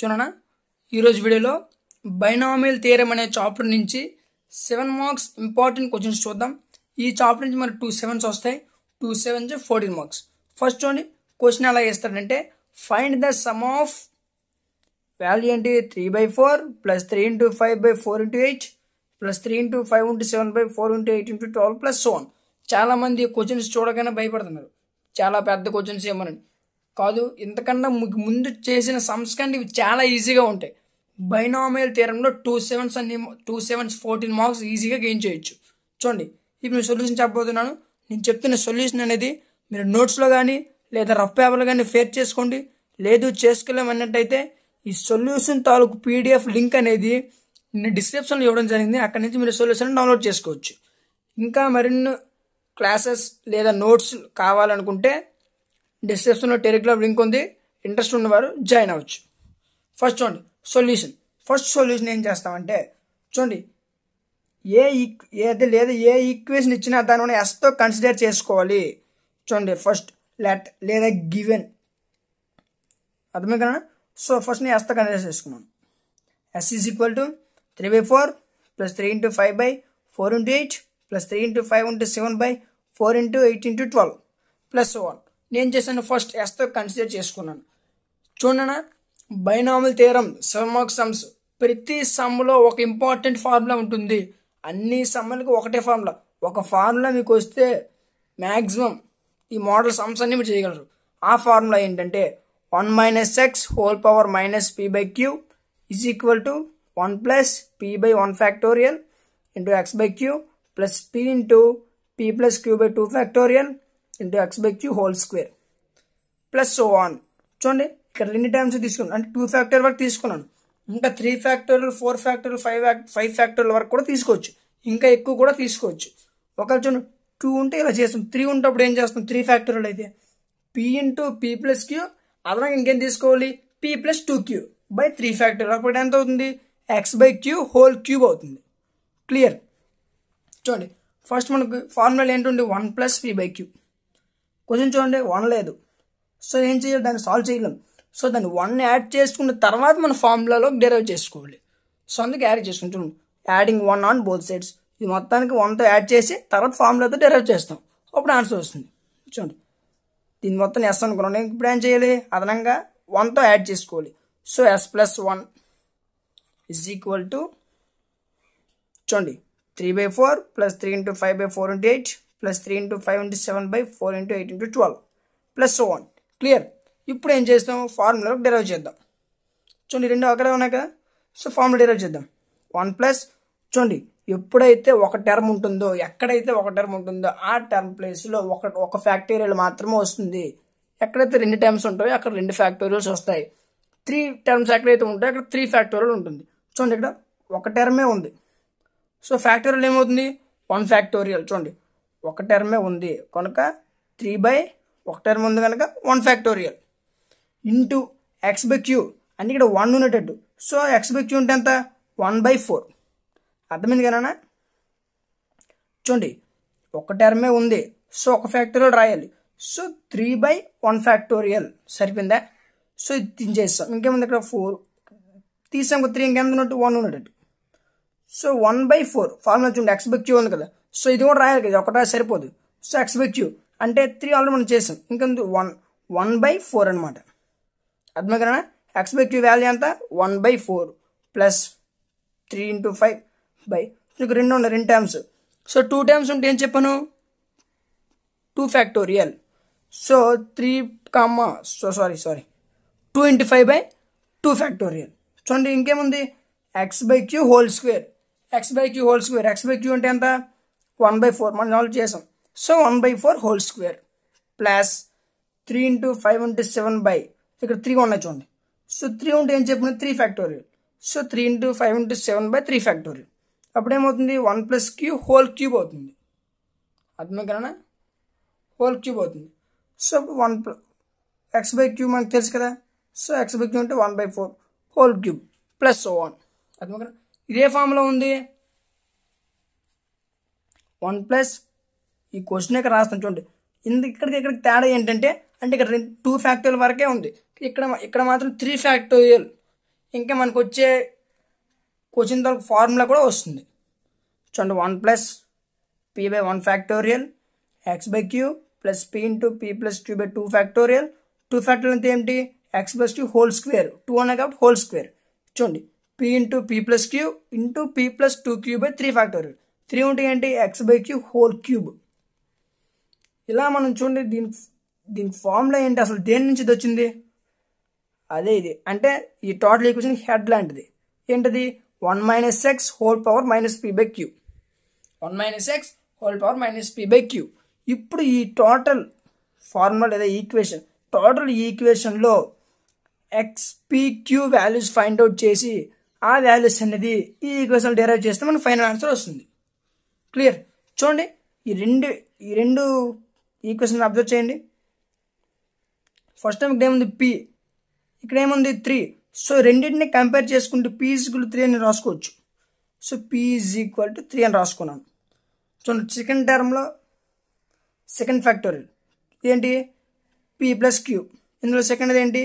చూడనా ఈరోజు వీడియోలో బైనామియల్ థియరమ్ అనే చాప్టర్ నుంచి 7 మార్క్స్ ఇంపార్టెంట్ క్వశ్చన్స్ చూద్దాం ఈ చాప్టర్ నుంచి మనకు 2 7s వస్తాయి 2 7s 14 మార్క్స్ ఫస్ట్ చూడండి క్వశ్చన్ ఎలా ఇస్తారంటే find the sum of value అంటే 3/4 + 3 * 5 / 4 * 8 + 3 * 5 * 7 / 4 * 8 * 12 + so on చాలా మంది క్వశ్చన్స్ చూడగానే భయపడుతున్నారు చాలా పెద్ద క్వశ్చన్స్ ఏమనండి కాదు ఇంతకన్నా ముందు చేసిన సమ్స్ కండి చాలా ఈజీగా ఉంటాయి బైనామియల్ థియరమ్ లో 2 7s 14 మార్క్స్ ఈజీగా గెయిన్ చేయొచ్చు చూడండి ఇప్పుడు నేను సొల్యూషన్ చెప్పబోతున్నాను నేను చెప్తున్న సొల్యూషన్ అనేది మీరు నోట్స్ లో గాని లేదా రఫ్ పేపర్ లో గాని ఫేర్ చేసుకోండి లేదు చేసుకోలేమన్నట్టైతే ఈ సొల్యూషన్ తాలూకు PDF లింక్ అనేది నేను డిస్క్రిప్షన్ లో ఇవ్వడం జరిగింది అక్కడ నుంచి మీరు సొల్యూషన్ డౌన్లోడ్ చేసుకోవచ్చు ఇంకా మరిన్ని క్లాసెస్ లేదా నోట్స్ కావాలనుకుంటే description or Telegram link on the interest on the join out. First one solution. First solution in just one day. Chondi A the leather A equation ichina than on as to consider chess collie. Chondi first let leather given Adamagana. So first as the consider S is equal to 3/4 plus 3 × 5 by 4 × 8 plus 3 × 5 × 7 by 4 × 8 × 12 plus so on. నేను చేసిన first s తో consider చేసుకున్నాను చూడండి binomial theorem 7 marks sums ప్రతి sum లో ఒక important formula ఉంటుంది అన్ని సమ్ములకు ఒకటే ఫార్ములా ఒక ఫార్ములా మీకు వస్తే మాక్సిమం ఈ మోడల్ సమ్స్ అన్ని మీరు చేయగలరు ఆ ఫార్ములా ఏంటంటే 1 - x whole power - p / q = 1 + p / 1 factorial * x / q + p * p + q / 2 factorial into x by q whole square plus so on చూడండి ఇక్కడ ఎన్ని టైమ్స్ తీసుకున్నాను అంటే 2 ఫ్యాక్టర్ వరకు తీసుకున్నాను ఇంకా 3 ఫ్యాక్టర్ 4 ఫ్యాక్టర్ 5 ఫ్యాక్టర్ వరకు కూడా తీసుకోవచ్చు ఇంకా ఎక్కువ కూడా తీసుకోవచ్చు ఒకవేళ చూడండి 2 ఉంటే ఇలా చేస్తాం 3 ఉన్నప్పుడు ఏం చేస్తాం 3 ఫ్యాక్టోరియల్ అయితే p * p + q అదనంగా ఇంకేం తీసుకోవాలి p + 2q / 3 ఫ్యాక్టోరియల్ అప్పుడు ఎంత అవుతుంది x by q whole cube అవుతుంది క్లియర్ చూడండి ఫస్ట్ మనకు ఫార్ములా ఏంటండి 1 + p / q क्वेश्चन చూడండి 1 లేదు సో ఏం చేయాలి దాన్ని సాల్వ్ చేయలేం సో దాన్ని 1 యాడ్ చేసుకున్న తర్వాత మన ఫార్ములాలోకి డెరైవ్ చేసుకోవాలి సో అందుకే యాడ్ చేసుకుంటాం యాడింగ్ 1 ఆన్ బోత్ సైడ్స్ ఇది మొత్తానికి 1 తో యాడ్ చేసి తర్వాత ఫార్ములాతో డెరైవ్ చేస్తాం అప్పుడు ఆన్సర్ వస్తుంది చూడండి దీని మొత్తం s అనుకున్నాను ఇప్పుడు ఏం చేయాలి అదనంగా 1 తో యాడ్ చేసుకోవాలి సో s + 1 = చూడండి 3/4 + 3 * 5 / 4 * 8 plus 3 × 5 × 7 by 4 × 8 × 12 plus so on clear ఇప్పుడు ఏం చేస్తాం ఫార్ములా డెరైవ్ చేద్దాం చూడండి రెండు అక్కడే ఉన్నాయి కదా సో ఫార్ములా డెరైవ్ చేద్దాం 1 చూడండి ఎప్పుడైతే ఒక టర్మ్ ఉంటుందో ఎక్కడైతే ఒక టర్మ్ ఉంటుందో ఆ టర్మ్ ప్లేస్ లో ఒక ఫ్యాక్టోరియల్ మాత్రమే వస్తుంది ఎక్కడైతే రెండు టర్మ్స్ ఉంటాయో అక్కడ రెండు ఫ్యాక్టోరియల్స్ వస్తాయి 3 టర్మ్స్ ఎక్కడైతే ఉంటాయో అక్కడ 3 ఫ్యాక్టోరియల్ ఉంటుంది చూడండి ఇక్కడ ఒక టర్మే ఉంది సో ఫ్యాక్టోరియల్ ఏమవుతుంది 1 ఫ్యాక్టోరియల్ చూడండి ఒక టర్మే ఉంది కనుక 3/1 టర్మ్ ఉంది కనుక 1 ఫ్యాక్టోరియల్ ఇంటూ x / q అంటే ఇక్కడ 1 ఉన్నట్టు సో x / q అంటే ఎంత 1/4 అర్థమైంది కదనా చూడండి ఒక టర్మే ఉంది సో ఒక ఫ్యాక్టోరియల్ రాయాలి సో 3/1 ఫ్యాక్టోరియల్ సరిపోయిందా సో ఇది తీసేస్తాం ఇంకేముంది ఇక్కడ 4 తీసాం 3 ఇంకేంత ఉన్నట్టు 1 ఉన్నట్టు సో 1/4 ఫార్ములా చూడండి x / q ఉంది కదా సో ఇది కూడా రాయాలి కదా ఒకటే సరిపోదు సో x / q అంటే 3 ఆల్రెడీ మనం చేసాం ఇంకా 1/4 అన్నమాట అర్థమేకరనా x / q వాల్యూ ఎంత 1/4 + 3 × 5 బై ఇక్కడ రెండు ఉన్నాయి రెండు టర్మ్స్ సో 2 టర్మ్స్ ఉంటే ఏం చెప్పాను 2 ఫ్యాక్టోరియల్ సో 2 × 5 బై 2 ఫ్యాక్టోరియల్ చూడండి ఇంకేముంది x / q whole square x / q అంటే ఎంత 1/4 మనం ఆల్రెడీ చేసాం so 1/4 whole square plus 3 × 5 × 7 by ఇక్కడ 3 ఉన్నాయి చూడండి సో 3 ఉంటే ఏం చెప్పిన 3 ఫ్యాక్టోరియల్ సో 3 × 5 × 7 బై 3 ఫ్యాక్టోరియల్ అప్పుడు ఏమవుతుంది 1 + q హోల్ క్యూబ్ అవుతుంది అర్థమేకరనా హోల్ క్యూబ్ అవుతుంది సో 1 x బై q మనకు తెలుసు కదా సో x బై q అంటే 1/4 whole cube plus so on అర్థమేకరనా ఇదే ఫార్ములా ఉంది 1 ఈ క్వశ్చన్ ఇక్కడ రాస్తాను చూడండి ఇక్కడికి తేడా ఏంటంటే అంటే ఇక్కడ 2 ఫ్యాక్టోరియల్ వరకే ఉంది ఇక్కడ మాత్రం 3 ఫ్యాక్టోరియల్ ఇంకా మనకు వచ్చే క్వశ్చన్ తో ఫార్ములా కూడా వస్తుంది చూడండి 1 plus p by 1 factorial x by q plus p into p plus q by 2 factorial 2 factorial అంటే ఏంటి x plus q whole square 2 అనే కాబట్టి whole square చూడండి p into p plus q into p plus 2q by 3 factorial 3 ఉంటే ఏంటి x by q whole cube ఇలా మనం చూడండి దీని ఫార్ములా ఏంటి అసలు దేని నుంచి వచ్చింది అదే ఇది అంటే ఈ టోటల్ ఈక్వేషన్ హెడ్ లాంటిది ఏంటది 1 minus x whole power minus p by q 1 minus x whole power minus p by q ఇప్పుడు ఈ టోటల్ ఫార్ములా లేదా ఈక్వేషన్ టోటల్ ఈక్వేషన్లో xpq వాల్యూస్ ఫైండ్ అవుట్ చేసి ఆ వాల్యూస్ అనేది ఈ ఈక్వేషన్ డెరైవ్ చేస్తే మనకు ఫైనల్ ఆన్సర్ వస్తుంది క్లియర్ చూడండి ఈ రెండు ఈక్వేషన్ అబ్జర్వ్ చేయండి ఫస్ట్ టైం ఇక్కడ ఏముంది p ఇక్కడ ఏముంది 3 సో రెండింటిని కంపేర్ చేసుకుంటూ p is equal to 3 అని రాసుకోవచ్చు so p is equal to 3 అని రాసుకున్నాను చూడండి సెకండ్ టర్మ్లో సెకండ్ ఫ్యాక్టోరియల్ ఏంటి p ప్లస్ q ఇందులో సెకండ్ ఏంటి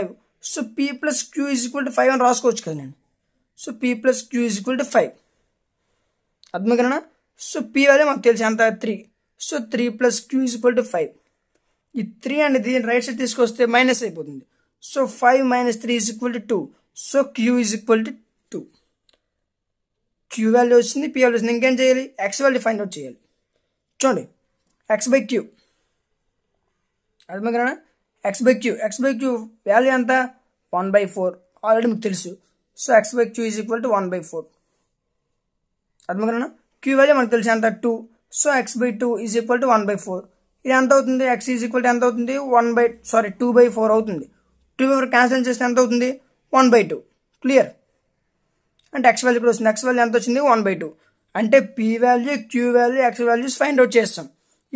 5 so p plus q is equal to 5 అని రాసుకోవచ్చు కదా నేను so p plus q is equal to 5 అర్థం కదా సో p వాల్యూ మనకు తెలుసు ఎంత 3 so 3 plus q is equal to 5 ఈ 3 అనేది రైట్ సైడ్ తీసుకొస్తే మైనస్ అయిపోతుంది so 5 minus 3 is equal to 2 so q is equal to 2 q value వచ్చింది p వాల్యూ వచ్చింది ఇంకేం చేయాలి x వాల్యూ ఫైండ్ అవుట్ చేయాలి చూడండి x by q అర్థం కదా x by q వాల్యూ ఎంత 1/4 ఆల్రెడీ మీకు తెలుసు so x by q is equal to 1/4 అర్థం కదా q వాల్యూ మనకు తెలుసు ఎంత 2 so x by 2 is equal to 1/4 ఇది ఎంత అవుతుంది x is equal to ఎంత అవుతుంది 2/4 అవుతుంది 2 ఓవర్ క్యాన్సిల్ చేస్తే ఎంత అవుతుంది 1/2 క్లియర్ అంటే x వాల్యూ కూడా వస్తుంది x వాల్యూ ఎంత వచ్చింది 1/2 అంటే p value q value x values find out చేస్తాం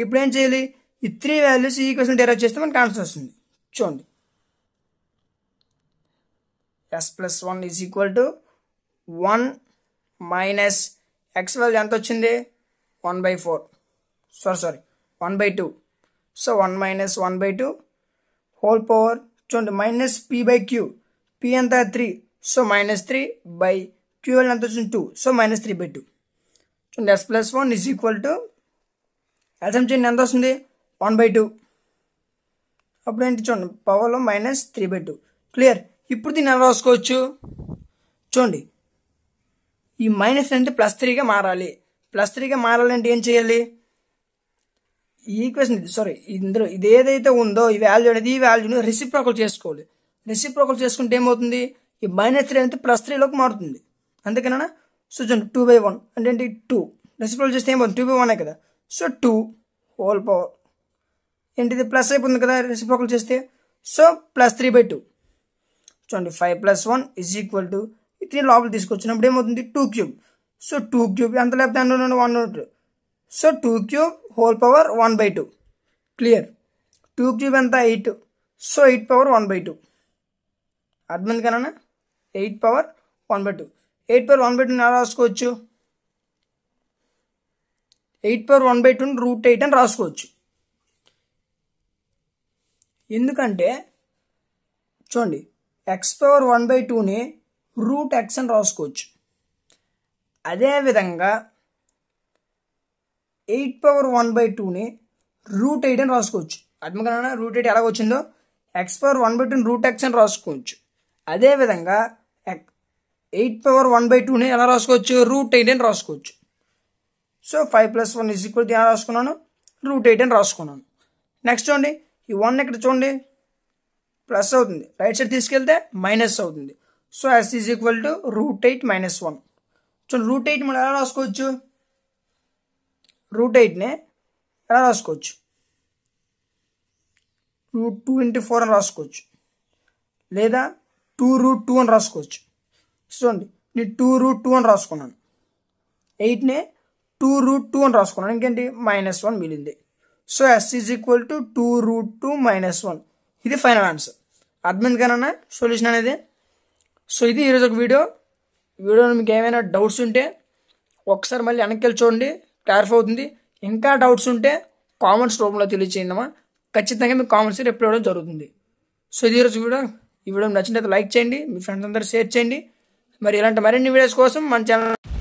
ఇప్పుడు ఏం చేయాలి ఈ 3 వాల్యూస్ ఈ ఈక్వేషన్ డెరైవ్ చేస్తే మనకు ఆన్సర్ వస్తుంది చూడండి s plus 1 is equal to 1 minus x value ఎంత వచ్చింది 1/4 1/2 సో 1 మైనస్ 1/2 హోల్ పవర్ చూడండి minus p by q p ఎంత 3 so minus 3 by q value ఎంత వచ్చింది 2 సో మైనస్ 3/2 చూడండి s plus 1 is equal to LCM చేయండి ఎంత వస్తుంది 1/2 అప్పుడు ఏంటి చూడండి పవర్లో మైనస్ 3/2 క్లియర్ ఇప్పుడు దీన్ని ఎలా రాసుకోవచ్చు చూడండి ఈ మైనస్ అంటే +3గా మారాలి +3గా మారాలంటే ఏం చేయాలి ఈ ఈక్వేషన్ ఇందులో ఇది ఏదైతే ఉందో ఈ వాల్యూ అనేది ఈ వాల్యూని రెసిప్రోకల్ చేసుకోవాలి రెసిప్రోకల్ చేసుకుంటే ఏమవుతుంది ఈ -3 అనేది +3లోకి మారుతుంది అంతేనా సో చూడండి 2/1 అంటే ఏంటి 2 రెసిప్రోకల్ చేస్తే ఏమవుతుంది 2/1 కదా సో 2 హోల్ పవర్ ఏంటిది ప్లస్ అయిపోతుంది కదా రెసిప్రోకల్ చేస్తే సో +3/2 చూడండి 5 + 1 ఈజ్ ఈక్వల్ టు 3 లోపల తీసుకొచ్చినప్పుడు ఏమవుతుంది 2³ సో 2³ ఎంత లేకపోతే అందులో 1 ఉంటుంది సో 2³ whole power 1/2 clear 2³ ఎంత 8 so 8 power 1/2 అర్థమైంది కదనా 8 power 1/2 8 power 1/2 ని రాసుకోవచ్చు 8 power 1/2 ని √8 అని రాసుకోవచ్చు ఎందుకంటే చూడండి x power 1/2 ని √x అని రాసుకోవచ్చు అదే విధంగా 8 power 1/2 ని √8 అని రాసుకోవచ్చు అర్థం కదా √8 ఎలా వచ్చిందో x power 1/2 ని √x అని రాసుకోవచ్చు అదేవిధంగా 8 power 1/2 ని ఎలా రాసుకోవచ్చు √8 అని రాసుకోవచ్చు సో 5 + 1 ఈజ్ ఈక్వల్ టు ఎలా రాసుకున్నాను √8 అని రాసుకున్నాను నెక్స్ట్ చూడండి ఈ 1 ఇక్కడ చూడండి ప్లస్ అవుతుంది రైట్ సైడ్ తీసుకెళ్తే మైనస్ అవుతుంది so s is equal to √8 - 1 చూడండి √8 మనం ఎలా రాసుకోవచ్చు √8 ని ఎలా రాసుకోవచ్చు √2 × 4 అని రాసుకోవచ్చు లేదా 2√2 అని రాసుకోవచ్చు చూడండి నేను 2√2 అని రాసుకున్నాను 8ని 2√2 అని రాసుకున్నాను ఇంకేంటి -1 మిగిలింది so s is equal to 2√2 - 1 ఇది ఫైనల్ ఆన్సర్ అర్థమైంది కదన్నా సొల్యూషన్ అనేది సో ఇది ఈరోజు ఒక వీడియోలో మీకు ఏమైనా డౌట్స్ ఉంటే ఒకసారి మళ్ళీ వెనక్కి చూడండి క్లారిఫై అవుతుంది ఇంకా డౌట్స్ ఉంటే కామెంట్స్ రూపంలో తెలియజేయండి అమ్మా ఖచ్చితంగా మీకు కామెంట్స్ రిప్లై ఇవ్వడం జరుగుతుంది సో ఇది ఈరోజు వీడియో ఈ వీడియో నచ్చినట్లయితే లైక్ చేయండి, మీ ఫ్రెండ్స్ అందరూ షేర్ చేయండి. మరి ఇలాంటి మరిన్ని వీడియోస్ కోసం మన ఛానల్